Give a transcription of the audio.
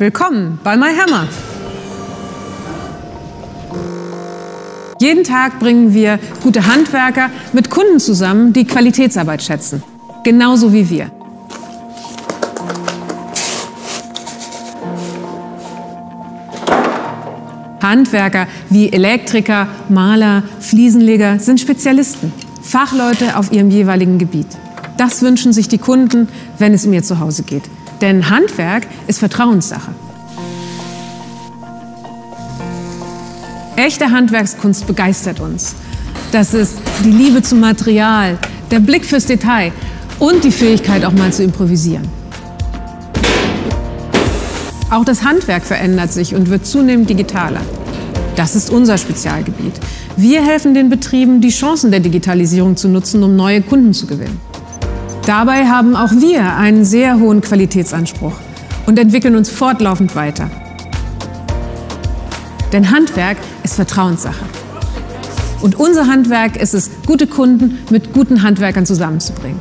Willkommen bei MyHammer. Jeden Tag bringen wir gute Handwerker mit Kunden zusammen, die Qualitätsarbeit schätzen. Genauso wie wir. Handwerker wie Elektriker, Maler, Fliesenleger sind Spezialisten. Fachleute auf ihrem jeweiligen Gebiet. Das wünschen sich die Kunden, wenn es um ihr Zuhause geht. Denn Handwerk ist Vertrauenssache. Echte Handwerkskunst begeistert uns. Das ist die Liebe zum Material, der Blick fürs Detail und die Fähigkeit, auch mal zu improvisieren. Auch das Handwerk verändert sich und wird zunehmend digitaler. Das ist unser Spezialgebiet. Wir helfen den Betrieben, die Chancen der Digitalisierung zu nutzen, um neue Kunden zu gewinnen. Dabei haben auch wir einen sehr hohen Qualitätsanspruch und entwickeln uns fortlaufend weiter. Denn Handwerk ist Vertrauenssache. Und unser Handwerk ist es, gute Kunden mit guten Handwerkern zusammenzubringen.